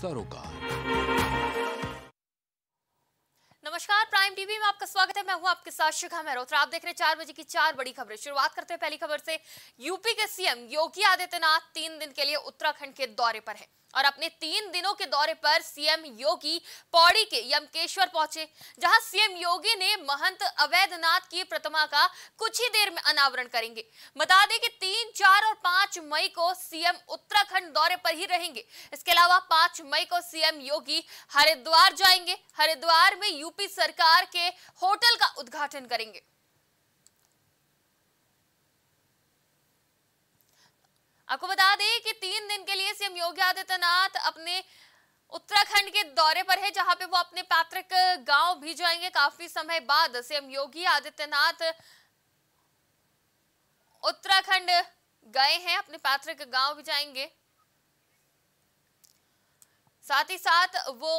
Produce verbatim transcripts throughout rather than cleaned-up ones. सरोकार। नमस्कार, prime TV में आपका स्वागत है। मैं हूं आपके साथ शिखा मेरोत्रा। आप देख रहे हैं चार बजे की चार बड़ी खबरें। शुरुआत करते हैं पहली खबर से। यूपी के सीएम योगी आदित्यनाथ तीन दिन के लिए उत्तराखंड के दौरे पर है और अपने तीन दिनों के दौरे पर सीएम योगी पौड़ी के यमकेश्वर पहुंचे, जहां सीएम योगी ने महंत अवैद्यनाथ की प्रतिमा का कुछ ही देर में अनावरण करेंगे। बता दें कि तीन, चार और पांच मई को सीएम उत्तराखंड दौरे पर ही रहेंगे। इसके अलावा पांच मई को सीएम योगी हरिद्वार जाएंगे। हरिद्वार में यूपी सरकार के होटल का उद्घाटन करेंगे। आपको बता दें कि तीन दिन के लिए सीएम योगी आदित्यनाथ अपने उत्तराखंड के दौरे पर है, जहां पे वो अपने पैतृक गांव भी जाएंगे। काफी समय बाद सीएम योगी आदित्यनाथ उत्तराखंड गए हैं, अपने पैतृक गांव भी जाएंगे। साथ ही साथ वो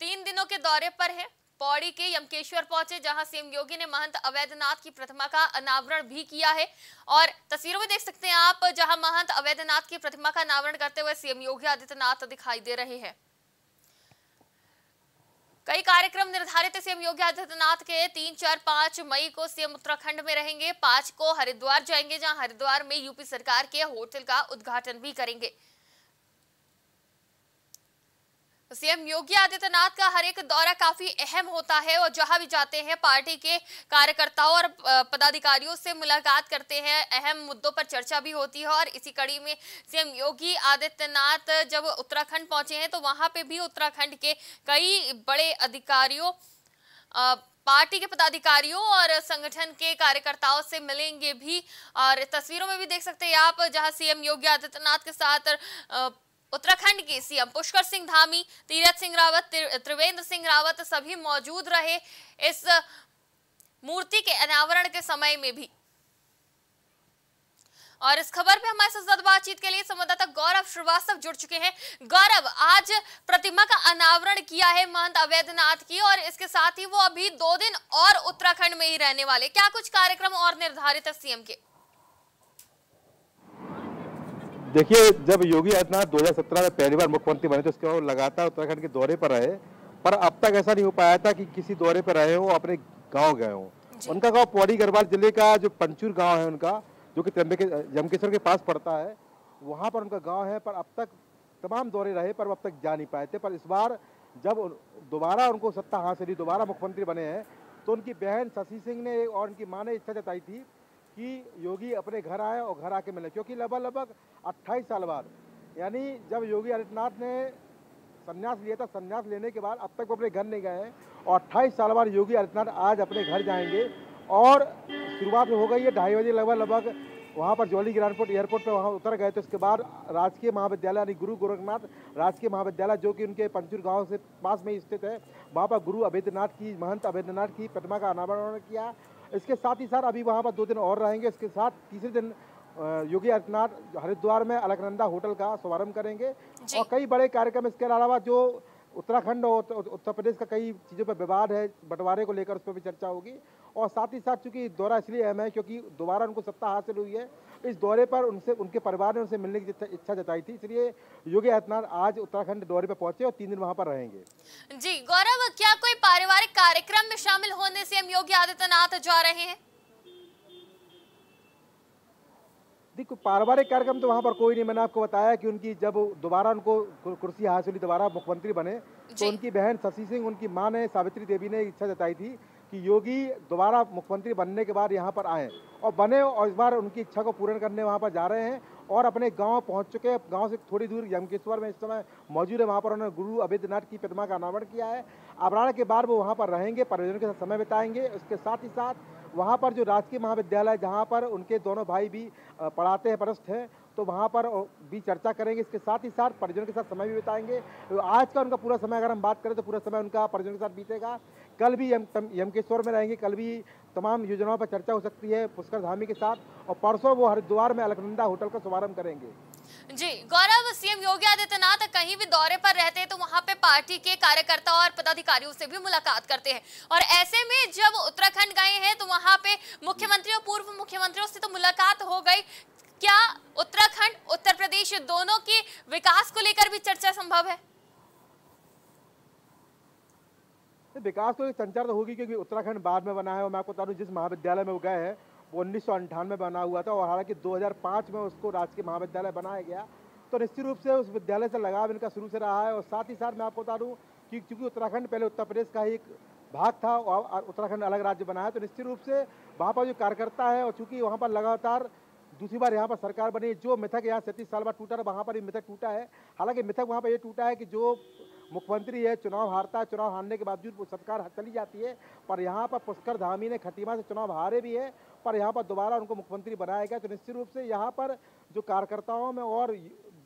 तीन दिनों के दौरे पर है। पौड़ी के यमकेश्वर पहुंचे, जहां सीएम योगी ने महंत अवैद्यनाथ की प्रतिमा का अनावरण भी किया है और तस्वीरों में देख सकते हैं आप, जहां महंत अवैद्यनाथ की प्रतिमा का अनावरण करते हुए सीएम योगी आदित्यनाथ दिखाई दे रहे हैं। कई कार्यक्रम निर्धारित है सीएम योगी आदित्यनाथ के। तीन, चार, पांच मई को सीएम उत्तराखंड में रहेंगे। पांच को हरिद्वार जाएंगे, जहां हरिद्वार में यूपी सरकार के होटल का उद्घाटन भी करेंगे। सीएम योगी आदित्यनाथ का हर एक दौरा काफी अहम होता है और जहां भी जाते हैं पार्टी के कार्यकर्ताओं और पदाधिकारियों से मुलाकात करते हैं, अहम मुद्दों पर चर्चा भी होती है। और इसी कड़ी में सीएम योगी आदित्यनाथ जब उत्तराखंड पहुंचे हैं तो वहां पे भी उत्तराखंड के कई बड़े अधिकारियों, पार्टी के पदाधिकारियों और संगठन के कार्यकर्ताओं से मिलेंगे भी। और तस्वीरों में भी देख सकते हैं आप, जहाँ सीएम योगी आदित्यनाथ के साथ उत्तराखंड के सीएम पुष्कर सिंह धामी, तीरथ सिंह रावत, त्रिवेंद्र सिंह रावत सभी मौजूद रहे इस मूर्ति के अनावरण के समय में भी। और इस खबर पे हमारे साथ बातचीत के लिए संवाददाता गौरव श्रीवास्तव जुड़ चुके हैं। गौरव, आज प्रतिमा का अनावरण किया है महंत अवैद्यनाथ की और इसके साथ ही वो अभी दो दिन और उत्तराखंड में ही रहने वाले। क्या कुछ कार्यक्रम और निर्धारित है सीएम के? देखिए, जब योगी आदित्यनाथ दो हज़ार सत्रह में पहली बार मुख्यमंत्री बने तो उसके बाद लगातार उत्तराखंड के दौरे पर रहे, पर अब तक ऐसा नहीं हो पाया था कि किसी दौरे पर रहे हो अपने गांव गए हो। उनका गांव पौड़ी गढ़वाल जिले का जो पंचूर गांव है उनका, जो कि यमकेश्वर के पास पड़ता है, वहां पर उनका गांव है। पर अब तक तमाम दौरे रहे पर अब तक जा नहीं पाए थे। पर इस बार जब दोबारा उनको सत्ता हाथ से दोबारा मुख्यमंत्री बने हैं तो उनकी बहन शशि सिंह ने और उनकी माँ ने इच्छा जताई थी कि योगी अपने घर आए और घर आके मिले, क्योंकि लगभग लगभग अट्ठाईस साल बाद, यानी जब योगी आदित्यनाथ ने संन्यास लिया था, संन्यास लेने के बाद अब तक वो अपने घर नहीं गए हैं और अट्ठाईस साल बाद योगी आदित्यनाथ आज अपने घर जाएंगे। और शुरुआत में हो गई है, ढाई बजे लगभग लगभग वहाँ पर जौली ग्रानपुर एयरपोर्ट पर वहाँ उतर गए। तो इसके बाद राजकीय महाविद्यालय यानी गुरु गोरखनाथ राजकीय महाविद्यालय, जो कि उनके पंचूर गांव से पास में स्थित है, वहाँ पर गुरु अवैद्यनाथ की, महंत अवैद्यनाथ की प्रतिमा का अनावरण किया। इसके साथ ही साथ अभी वहाँ पर दो दिन और रहेंगे। इसके साथ तीसरे दिन योगी आदित्यनाथ हरिद्वार में अलकनंदा होटल का शुभारंभ करेंगे और कई बड़े कार्यक्रम। इसके अलावा जो उत्तराखंड और उत्तर प्रदेश का कई चीज़ों पर विवाद है, बंटवारे को लेकर, उस पर भी चर्चा होगी। और साथ ही साथ चूँकि दौरा इसलिए अहम है क्योंकि दोबारा उनको सत्ता हासिल हुई है, इस दौरे पर उनसे, उनके परिवार ने उनसे मिलने की इच्छा जताई थी, इसलिए योगी आदित्यनाथ आज उत्तराखंड दौरे पर पहुंचे और तीन दिन वहां पर रहेंगे। जी गौरव, क्या कोई पारिवारिक कार्यक्रम में शामिल होने से हम योगी आदित्यनाथ जा रहे हैं? देखो, पारिवारिक कार्यक्रम तो वहाँ पर कोई नहीं। मैंने आपको बताया कि उनकी जब दोबारा उनको कुर्सी हासिल हुई, दोबारा मुख्यमंत्री बने, तो उनकी बहन शशि सिंह, उनकी माँ ने, सावित्री देवी ने इच्छा जताई थी कि योगी दोबारा मुख्यमंत्री बनने के बाद यहाँ पर आए और बने। और इस बार उनकी इच्छा को पूर्ण करने वहाँ पर जा रहे हैं और अपने गांव पहुँच चुके हैं। गांव से थोड़ी दूर यमकेश्वर में इस समय मौजूद है, वहाँ पर उन्होंने गुरु अवैद्यनाथ की प्रतिमा का अनावरण किया है। अनावरण के बाद वो वहाँ पर रहेंगे, परिजनों के साथ समय बिताएंगे। उसके साथ ही साथ वहाँ पर जो राजकीय महाविद्यालय, जहाँ पर उनके दोनों भाई भी पढ़ाते हैं, परस्त हैं, तो वहाँ पर भी चर्चा करेंगे। इसके साथ ही साथ परिजनों के साथ समय भी बिताएंगे। आज का उनका पूरा समय अगर हम बात करें तो पूरा समय उनका परिजनों के साथ बीतेगा। कल भी यम यमकेश्वर में रहेंगे, कल भी तमाम योजनाओं पर चर्चा हो सकती है पुष्कर धामी के साथ। और परसों वो हरिद्वार में अलकनंदा होटल का शुभारंभ करेंगे। जी गौरव, सीएम योगी आदित्यनाथ कहीं भी दौरे पर रहते हैं तो वहां पे पार्टी के कार्यकर्ता और पदाधिकारियों से भी मुलाकात करते हैं और ऐसे में जब उत्तराखंड गए हैं तो वहाँ पे मुख्यमंत्री और पूर्व मुख्यमंत्रियों से तो मुलाकात हो गई, क्या उत्तराखंड, उत्तर प्रदेश दोनों के विकास को लेकर भी चर्चा संभव है? विकास को चर्चा तो होगी क्योंकि उत्तराखंड बाद में बना है और मैं आपको बता दूं जिस महाविद्यालय में वो गए हैं वो उन्नीस सौ अंठानवे बना हुआ था और हालांकि दो हज़ार पाँच में उसको राजकीय महाविद्यालय बनाया गया, तो निश्चित रूप से उस विद्यालय से लगाव इनका शुरू से रहा है। और साथ ही साथ मैं आपको बता दूँ कि चूँकि उत्तराखंड पहले उत्तर प्रदेश का ही एक भाग था और उत्तराखंड अलग राज्य बना है, तो निश्चित रूप से वहाँ पर जो कार्यकर्ता है और चूँकि वहाँ पर लगातार दूसरी बार यहाँ पर सरकार बनी, जो मिथक यहाँ सैंतीस साल बाद टूटा था वहाँ पर ये मिथक टूटा है। हालांकि मिथक वहाँ पर ये टूटा है कि जो मुख्यमंत्री है चुनाव हारता है, चुनाव हारने के बावजूद वो सरकार चली जाती है, पर यहाँ पर पुष्कर धामी ने खटीमा से चुनाव हारे भी है पर यहाँ पर दोबारा उनको मुख्यमंत्री बनाया गया। तो निश्चित रूप से यहाँ पर जो कार्यकर्ताओं में और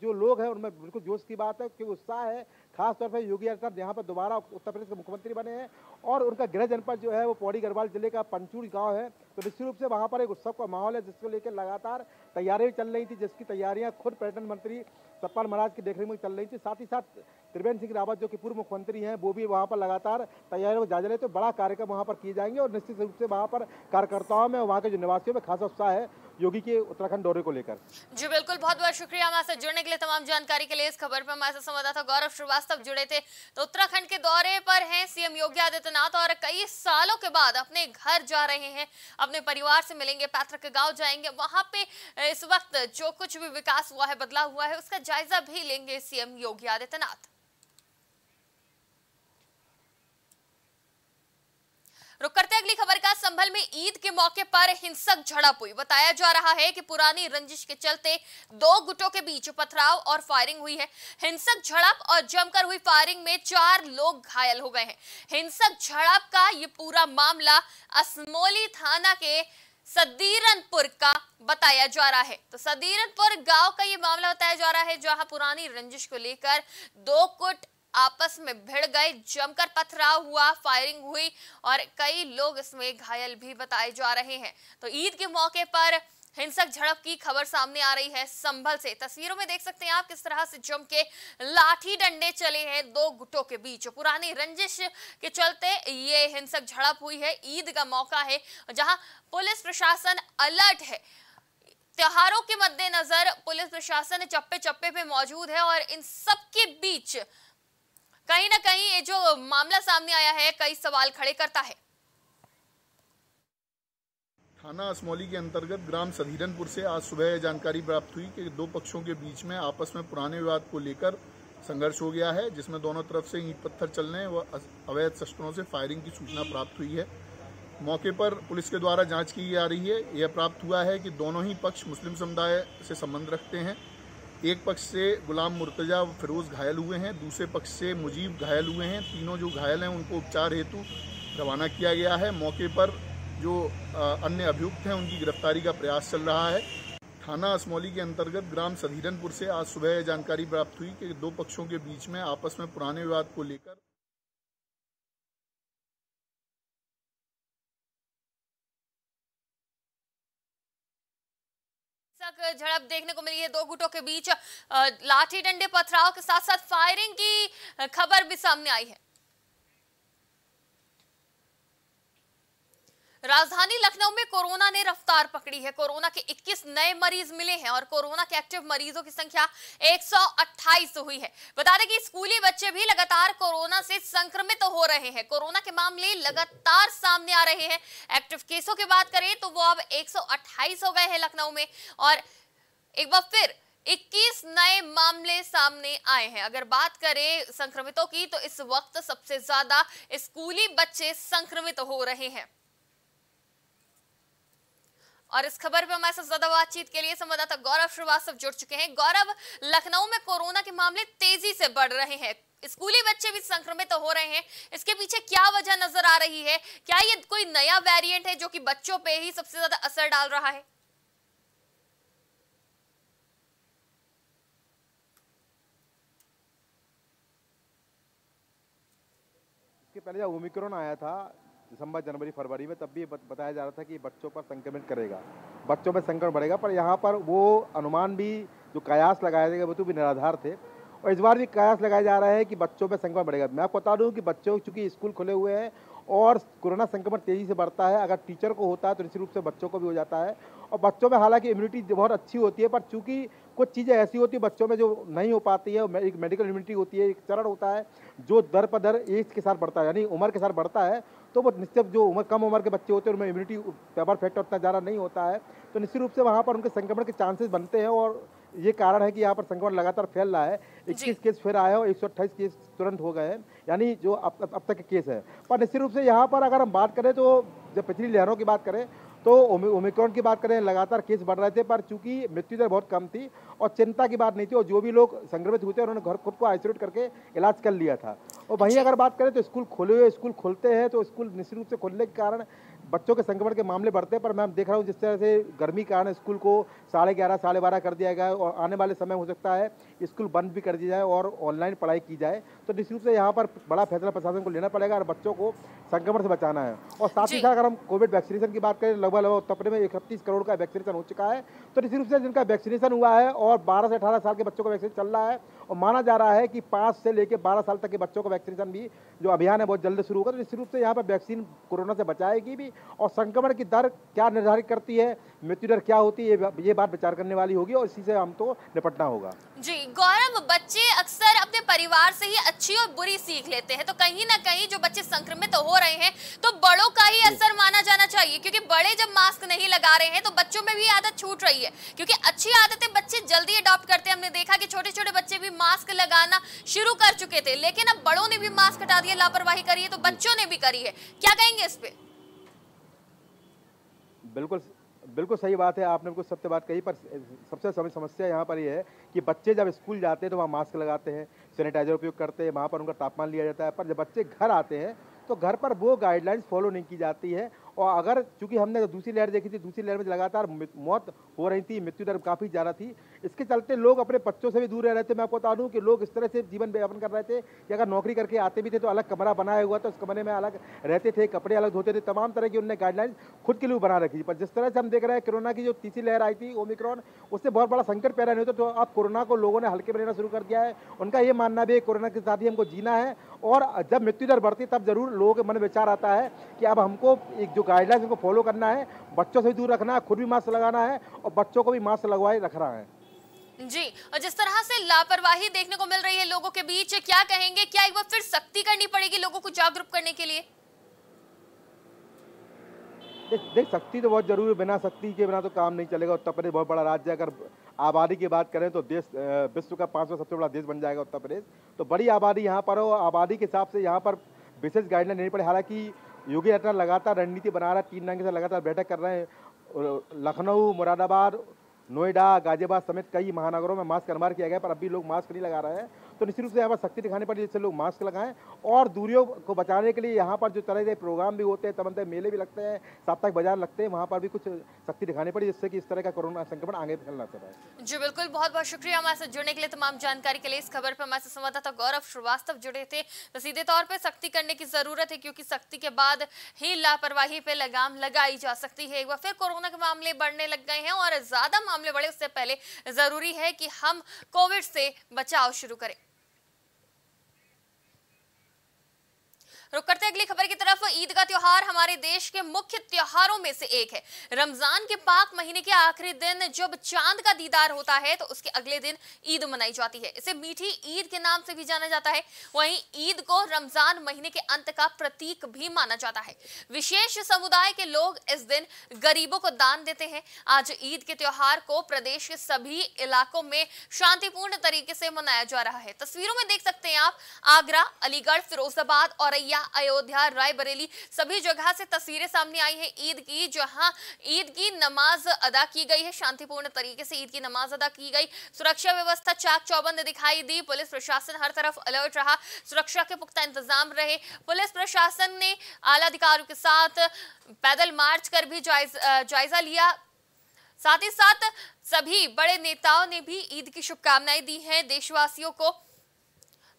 जो लोग हैं उनमें बिल्कुल जोश की बात है, क्योंकि उत्साह है। खासतौर पर योगी आदित्यनाथ यहाँ पर दोबारा उत्तर प्रदेश के मुख्यमंत्री बने हैं और उनका गृह जनपद जो है वो पौड़ी गढ़वाल जिले का पंचूर गांव है, तो निश्चित रूप से वहाँ पर एक उत्सव का माहौल है जिसको लेकर लगातार तैयारियाँ चल रही थी, जिसकी तैयारियाँ खुद पर्यटन मंत्री सतपाल महाराज की देखरेख में चल रही थी। साथ ही साथ त्रिवेंद्र सिंह रावत जो कि पूर्व मुख्यमंत्री हैं वो भी वहाँ पर लगातार तैयारियों का जायजा ले, तो बड़ा कार्यक्रम वहाँ पर किए जाएंगे और निश्चित रूप से वहाँ पर कार्यकर्ताओं में, वहाँ के जो निवासियों में खासा उत्साह है योगी के उत्तराखंड दौरे को लेकर। जी बिल्कुल, बहुत बहुत शुक्रिया हमारे साथ जुड़ने के लिए, तमाम जानकारी के लिए। इस खबर पर हमारे साथ संवाददाता गौरव श्रीवास्तव जुड़े थे। तो उत्तराखंड के दौरे पर हैं सीएम योगी आदित्यनाथ और कई सालों के बाद अपने घर जा रहे हैं, अपने परिवार से मिलेंगे, पैतृक गाँव जाएंगे, वहां पे इस वक्त जो कुछ भी विकास हुआ है, बदलाव हुआ है, उसका जायजा भी लेंगे सीएम योगी आदित्यनाथ। रुक करते अगली खबर का। संभल में ईद के मौके पर हिंसक झड़प हुई। बताया जा रहा है कि पुरानी रंजिश के चलते दो गुटों के बीच पथराव और फायरिंग हुई है। हिंसक झड़प और जमकर हुई फायरिंग में चार लोग घायल हो गए हैं। हिंसक झड़प का ये पूरा मामला असमोली थाना के सदीरनपुर का बताया जा रहा है। तो सदीरनपुर गांव का ये मामला बताया जा रहा है जहां पुरानी रंजिश को लेकर दो गुट आपस में भिड़ गए, जमकर पथराव हुआ, फायरिंग हुई और कई लोग इसमें घायल भी बताए जा रहे हैं। तो ईद के मौके पर हिंसक झड़प की खबर सामने आ रही है संभल से। तस्वीरों में देख सकते हैं आप किस तरह से जम के लाठी डंडे चले हैं दो गुटों के बीच। पुरानी रंजिश के चलते ये हिंसक झड़प हुई है। ईद का मौका है जहां पुलिस प्रशासन अलर्ट है। त्योहारों के मद्देनजर पुलिस प्रशासन चप्पे चप्पे पे मौजूद है और इन सबके बीच कहीं ना कहीं ये जो मामला सामने आया है कई सवाल खड़े करता है। थाना असमौली के अंतर्गत ग्राम सदीरनपुर से आज सुबह जानकारी प्राप्त हुई कि दो पक्षों के बीच में आपस में पुराने विवाद को लेकर संघर्ष हो गया है, जिसमें दोनों तरफ से ईंट पत्थर चलने व अवैध शस्त्रों से फायरिंग की सूचना प्राप्त हुई है। मौके पर पुलिस के द्वारा जाँच की जा रही है। यह प्राप्त हुआ है कि दोनों ही पक्ष मुस्लिम समुदाय से संबंध रखते हैं। एक पक्ष से गुलाम मुर्तजा व फिरोज़ घायल हुए हैं, दूसरे पक्ष से मुजीब घायल हुए हैं। तीनों जो घायल हैं उनको उपचार हेतु रवाना किया गया है। मौके पर जो अन्य अभियुक्त हैं उनकी गिरफ्तारी का प्रयास चल रहा है। थाना असमौली के अंतर्गत ग्राम सदीरनपुर से आज सुबह जानकारी प्राप्त हुई कि दो पक्षों के बीच में आपस में पुराने विवाद को लेकर झड़प देखने को मिली है। दो गुटों के बीच लाठी डंडे पथराव के साथ साथ फायरिंग की खबर भी सामने आई है। राजधानी लखनऊ में कोरोना ने रफ्तार पकड़ी है। कोरोना के इक्कीस नए मरीज मिले हैं और कोरोना के एक्टिव मरीजों की संख्या एक सौ अट्ठाईस हुई है। बता दें कि स्कूली बच्चे भी लगातार कोरोना से संक्रमित हो रहे हैं। कोरोना के मामले लगातार सामने आ रहे हैं। एक्टिव केसों की बात करें तो वो अब एक सौ अट्ठाईस हो गए हैं लखनऊ में और एक बार फिर इक्कीस नए मामले सामने आए हैं। अगर बात करें संक्रमितों की तो इस वक्त सबसे ज्यादा स्कूली बच्चे संक्रमित हो रहे हैं। और इस खबर पे हमारे साथ ज्यादा बातचीत के लिए संवाददाता गौरव श्रीवास्तव जुड़ चुके हैं। गौरव, लखनऊ में कोरोना के मामले तेजी से बढ़ रहे हैं, स्कूली बच्चे भी संक्रमित हो रहे हैं, इसके पीछे क्या वजह नजर आ रही है? क्या ये कोई नया वेरिएंट है जो कि बच्चों पे ही सबसे ज्यादा असर डाल रहा है? इसके पहले जब ओमिक्रॉन आया था दिसंबर जनवरी फरवरी में, तब भी बताया जा रहा था कि बच्चों पर संक्रमित करेगा, बच्चों में संक्रमण बढ़ेगा, पर यहाँ पर वो अनुमान भी जो कयास लगाए गए वो तो भी निराधार थे। और इस बार भी कयास लगाया जा रहा है कि बच्चों में संक्रमण बढ़ेगा। मैं आपको बता दूँ कि बच्चों चूँकि स्कूल खुले हुए हैं और कोरोना संक्रमण तेज़ी से बढ़ता है। अगर टीचर को होता है तो निश्चित रूप से बच्चों को भी हो जाता है। और बच्चों में हालांकि इम्यूनिटी बहुत अच्छी होती है, पर चूँकि कुछ चीज़ें ऐसी होती है बच्चों में जो नहीं हो पाती है। एक मेडिकल इम्यूनिटी होती है, एक चरण होता है जो दर पर दर एज के साथ बढ़ता है, यानी उम्र के साथ बढ़ता है। तो वो निश्चित जो उम्र कम उम्र के बच्चे होते हैं उनमें इम्यूनिटी पावर फैक्टर उतना ज़्यादा नहीं होता है, तो निश्चित रूप से वहाँ पर उनके संक्रमण के चांसेस बनते हैं। और ये कारण है कि यहाँ पर संक्रमण लगातार फैल रहा है। इक्कीस केस फिर आए और एक सौ अट्ठाईस केस तुरंत हो गए, यानी जो अब अब तक के केस है। पर निश्चित रूप से यहाँ पर अगर हम बात करें तो जब पिछली लहरों की बात करें तो ओमिक्रॉन की बात करें लगातार केस बढ़ रहे थे, पर चूंकि मृत्यु दर बहुत कम थी और चिंता की बात नहीं थी। और जो भी लोग संक्रमित हुए थे उन्होंने घर खुद को आइसोलेट करके इलाज कर लिया था। और वहीं अगर बात करें तो स्कूल खुले हुए स्कूल खुलते हैं तो स्कूल निश्चित रूप से खुलने के कारण बच्चों के संक्रमण के मामले बढ़ते हैं। पर मैं हम देख रहा हूँ जिस तरह से गर्मी के कारण स्कूल को साढ़े ग्यारह साढ़े बारह कर दिया गया और आने वाले समय हो सकता है स्कूल बंद भी कर दिया जाए और ऑनलाइन पढ़ाई की जाए। तो निश्चित रूप से यहाँ पर बड़ा फैसला प्रशासन को लेना पड़ेगा और बच्चों को संक्रमण से बचाना है। और साथ ही साथ अगर हम कोविड वैक्सीनेशन की बात करें, लगभग लगभग उत्तर प्रदेश में इकतीस करोड़ का वैक्सीनेशन हो चुका है। तो निश्चित रूप से जिनका वैक्सीनेशन हुआ है और बारह से अठारह साल के बच्चों का वैक्सीनेशन चल रहा है और माना जा रहा है कि पाँच से लेकर बारह साल तक के बच्चों का वैक्सीनेशन भी जो अभियान है बहुत जल्द शुरू होगा। तो निश्चित रूप से यहाँ पर वैक्सीन कोरोना से बचाएगी भी और संक्रमण की दर क्या निर्धारित करती है, मृत्यु दर क्या होती है, ये बात विचार करने वाली होगी और इसी से हम तो निपटना होगा। जी गौरव, बच्चे अक्सर अपने परिवार से ही अच्छी और बुरी सीख लेते हैं, तो कहीं ना कहीं जो बच्चे संक्रमित हो रहे हैं तो बड़ों का ही असर माना जाना चाहिए, क्योंकि बड़े जब मास्क नहीं लगा रहे हैं तो बच्चों में भी आदत छूट रही है, क्योंकि अच्छी आदतें बच्चे जल्दी अडॉप्ट करते हैं। हमने देखा कि छोटे छोटे बच्चे भी मास्क लगाना शुरू कर चुके थे, लेकिन अब बड़ों ने भी मास्क हटा दिया, लापरवाही करी है तो बच्चों ने भी करी है। क्या कहेंगे इस पे? बिल्कुल बिल्कुल सही बात है, आपने बिल्कुल सत्य बात कही। पर सबसे समस्या यहाँ पर यह है कि बच्चे जब स्कूल जाते हैं तो वहाँ मास्क लगाते हैं, सैनिटाइजर उपयोग करते हैं, वहाँ पर उनका तापमान लिया जाता है। पर जब बच्चे घर आते हैं तो घर पर वो गाइडलाइंस फॉलो नहीं की जाती है। और अगर चूंकि हमने दूसरी लहर देखी थी, दूसरी लहर में लगातार मौत हो रही थी, मृत्यु दर काफ़ी ज़्यादा थी, इसके चलते लोग अपने बच्चों से भी दूर रह रहे थे। मैं आपको बता दूं कि लोग इस तरह से जीवन यापन कर रहे थे कि अगर नौकरी करके आते भी थे तो अलग कमरा बनाया हुआ था, उस कमरे में अलग रहते थे, कपड़े अलग धोते थे, तमाम तरह की उन्होंने गाइडलाइंस खुद के लिए बना रखी थी। पर जिस तरह से हम देख रहे हैं कोरोना की जो तीसरी लहर आई थी ओमिक्रॉन, उससे बहुत बड़ा संकट पैदा नहीं होता, तो अब कोरोना को लोगों ने हल्के में लेना शुरू कर दिया है। उनका ये मानना भी है कोरोना के साथ ही हमको जीना है। और जब मृत्यु दर बढ़ती तब जरूर लोगों के मन विचार आता है कि अब हमको एक जो गाइडलाइंस उनको फॉलो करना है, बच्चों से भी दूर रखना है, खुद भी मास्क लगाना है और बच्चों को भी मास्क लगवाए रख रहा है। जी, और जिस तरह से लापरवाही देखने को मिल रही है लोगों के बीच, क्या कहेंगे, क्या एक बार फिर सख्ती करनी पड़ेगी लोगों को जागरूक करने के लिए? देख देख सख्ती तो बहुत जरूरी है, बिना सख्ती के बिना तो काम नहीं चलेगा। उत्तर प्रदेश बहुत बड़ा राज्य है, अगर आबादी की बात करें तो देश विश्व का पाँचवा सबसे बड़ा देश बन जाएगा उत्तर प्रदेश। तो बड़ी आबादी यहाँ पर हो, आबादी के हिसाब से यहाँ पर विशेष गाइडलाइन नहीं पड़े। हालांकि योगी आदित्यनाथ लगातार रणनीति बना रहा है, तीन रंग से लगातार बैठक कर रहे हैं। लखनऊ, मुरादाबाद, नोएडा, गाजियाबाद समेत कई महानगरों में मास्क अनिवार्य किया गया, पर अब भी लोग मास्क नहीं लगा रहे हैं। तो निश्चित रूप से यहाँ पर सख्ती दिखानी पड़ी जिससे लोग मास्क लगाएं। और दूरियों को बचाने के लिए यहाँ पर जो तरह के प्रोग्राम भी होते हैं, तमाम मेले भी लगते हैं, साप्ताहिक बाजार लगते हैं, वहाँ पर भी कुछ सख्ती दिखानी पड़ी जिससे कि इस तरह का कोरोना संक्रमण आगे फैलना पड़े। जी बिल्कुल, बहुत बहुत शुक्रिया हमारे साथ जुड़ने के लिए, तमाम जानकारी के लिए। इस खबर पर हमारे संवाददाता गौरव श्रीवास्तव जुड़े थे। सीधे तौर पर सख्ती करने की जरूरत है, क्योंकि सख्ती के बाद ही लापरवाही पे लगाम लगाई जा सकती है। एक बार फिर कोरोना के मामले बढ़ने लग गए हैं और ज्यादा मामले बढ़े उससे पहले जरूरी है कि हम कोविड से बचाव शुरू करें। रुक करते अगली खबर की तरफ। ईद का त्योहार हमारे देश के मुख्य त्योहारों में से एक है। रमजान के पाक महीने के आखिरी दिन जब चांद का दीदार होता है तो उसके अगले दिन ईद मनाई जाती है। इसे मीठी ईद के नाम से भी जाना जाता है। वहीं ईद को रमजान महीने के अंत का प्रतीक भी माना जाता है। विशेष समुदाय के लोग इस दिन गरीबों को दान देते हैं। आज ईद के त्योहार को प्रदेश के सभी इलाकों में शांतिपूर्ण तरीके से मनाया जा रहा है। तस्वीरों में देख सकते हैं आप, आगरा, अलीगढ़, फिरोजाबाद, औरैया, अयोध्या, रायबरेली, सभी जगह से तस्वीरें सामने आई हैं ईद की, जहां ईद की नमाज अदा की गई है। शांतिपूर्ण तरीके से ईद की नमाज अदा की गई। सुरक्षा व्यवस्था चाक चौबंद दिखाई दी। पुलिस प्रशासन हर तरफ अलर्ट रहा, सुरक्षा के पुख्ता इंतजाम रहे। पुलिस प्रशासन ने आला अधिकारियों के साथ पैदल मार्च कर भी जायजा जायजा लिया। साथ ही साथ सभी बड़े नेताओं ने भी ईद की शुभकामनाएं दी हैं देशवासियों को।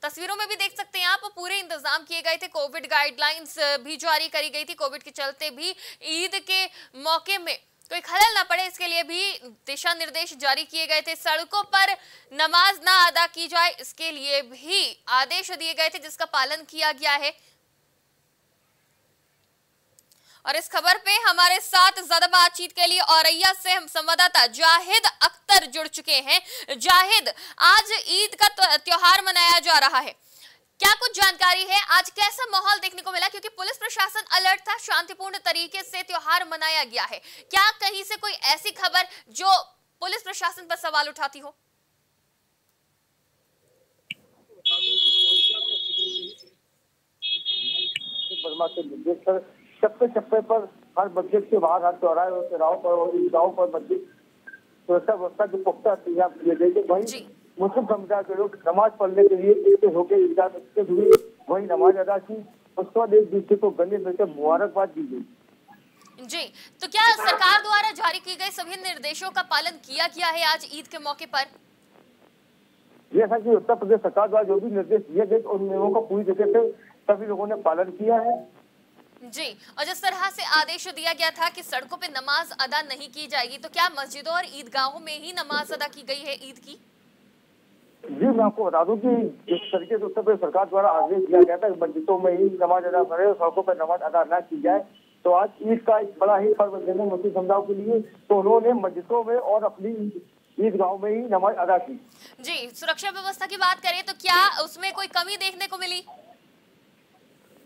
तस्वीरों में भी देख सकते हैं आप, पूरे इंतजाम किए गए थे। कोविड गाइडलाइंस भी जारी करी गई थी। कोविड के चलते भी ईद के मौके में कोई खलल ना पड़े, इसके लिए भी दिशा निर्देश जारी किए गए थे। सड़कों पर नमाज ना अदा की जाए, इसके लिए भी आदेश दिए गए थे, जिसका पालन किया गया है। और इस खबर पे हमारे साथ ज्यादा बातचीत के लिए औरैया से हम संवाददाता जाहिद अख्तर जुड़ चुके हैं। जाहिद, आज ईद का त्योहार मनाया जा रहा है, क्या कुछ जानकारी है, आज कैसा माहौल देखने को मिला? क्योंकि पुलिस प्रशासन अलर्ट था, शांतिपूर्ण तरीके से त्योहार मनाया गया है। क्या कहीं से कोई ऐसी खबर जो पुलिस प्रशासन पर सवाल उठाती हो? से निर्देश कर चप्पे चप्पे पर हर मस्जिद के बाहर हर चौराहे और चौराहों पर और ईदगाहों पर मस्जिद सुरक्षा व्यवस्था की पुख्ता इंतजाम किए गए थे। वहीं मुस्लिम समुदाय के लोग नमाज पढ़ने के लिए इकट्ठे होकर ईदगाह मस्जिद हुई, वहीं नमाज अदा की, उसके बाद एक दूसरे को गले मिलकर मुबारकबाद दी गई। जी, तो क्या सरकार द्वारा जारी की गई सभी निर्देशों का पालन किया गया है आज ईद के मौके पर? जैसा की उत्तर प्रदेश सरकार द्वारा जो भी निर्देश दिए गए उन नियमों का पूरी जगह से सभी लोगों ने पालन किया है। जी, और जिस तरह से आदेश दिया गया था कि सड़कों पे नमाज अदा नहीं की जाएगी, तो क्या मस्जिदों और ईदगाहों में ही नमाज अदा की गई है ईद की? जी, मैं आपको बता दूं कि जिस तरीके से उत्तर प्रदेश सरकार द्वारा आदेश दिया गया था मस्जिदों में ही नमाज अदा करे और सड़कों पर नमाज अदा न की जाए, तो आज ईद का एक बड़ा ही पर्व जन्म मुस्लिम समुदाय के लिए, तो उन्होंने मस्जिदों में और अपनी ईदगाहों में ही नमाज अदा की। जी, सुरक्षा व्यवस्था की बात करें तो क्या उसमें कोई कमी देखने को मिली?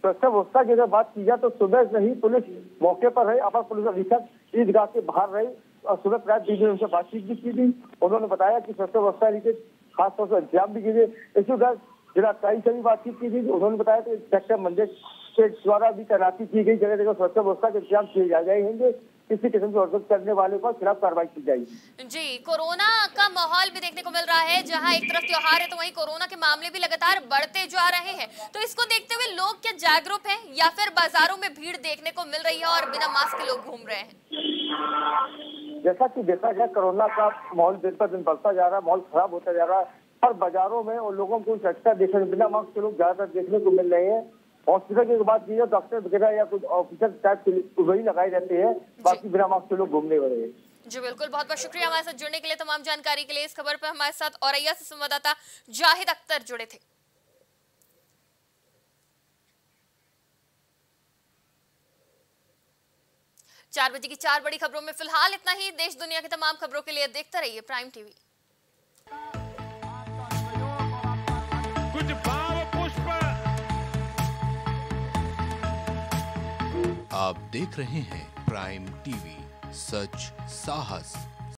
सुरक्षा व्यवस्था की अगर बात की जाए तो सुबह से ही पुलिस मौके पर रही, अपर पुलिस अधीक्षक ईदगाह से बाहर रही और सुबह प्राप्त डी उनसे बातचीत भी की थी। उन्होंने बताया कि सुरक्षा व्यवस्था लेकर खासतौर से इंतजाम भी किए। इसी उधर जिलाधिकारी से भी बातचीत की थी, उन्होंने बताया कि इंस्पेक्टर मंदिर के द्वारा भी तैनाती की गई, जगह जगह सुरक्षा व्यवस्था के इंतजाम किए जा जाएंगे, किसी किस्म की उल्लंघन करने वाले पर खिलाफ कार्रवाई की जाएगी। जी, कोरोना का माहौल भी देखने को मिल रहा है, जहां एक तरफ त्योहार है तो वहीं कोरोना के मामले भी लगातार बढ़ते जा रहे हैं, तो इसको देखते हुए लोग क्या जागरूक हैं या फिर बाजारों में भीड़ देखने को मिल रही है और बिना मास्क के लोग घूम रहे हैं? जैसा की देखा जाए कोरोना का माहौल दिन पर दिन बढ़ता जा रहा है, माहौल खराब होता जा रहा है और बाजारों में और लोगों को चटका देखने बिना मास्क के लोग ज्यादातर देखने को मिल रहे हैं। हॉस्पिटल की बात की जाए डॉक्टर वगैरह या कुछ ऑफिसर टाइप के वही लगाए जाते हैं, बाकी बिना मास्क के लोग घूमने वाले हैं। जी बिल्कुल, बहुत बहुत शुक्रिया हमारे साथ जुड़ने के लिए, तमाम जानकारी के लिए। इस खबर पर हमारे साथ औरैया से संवाददाता जाहिद अख्तर जुड़े थे। चार बजे की चार बड़ी खबरों में फिलहाल इतना ही। देश दुनिया की तमाम खबरों के लिए देखते रहिए प्राइम टीवी। कुछ आप देख रहे हैं प्राइम टीवी, सच साहस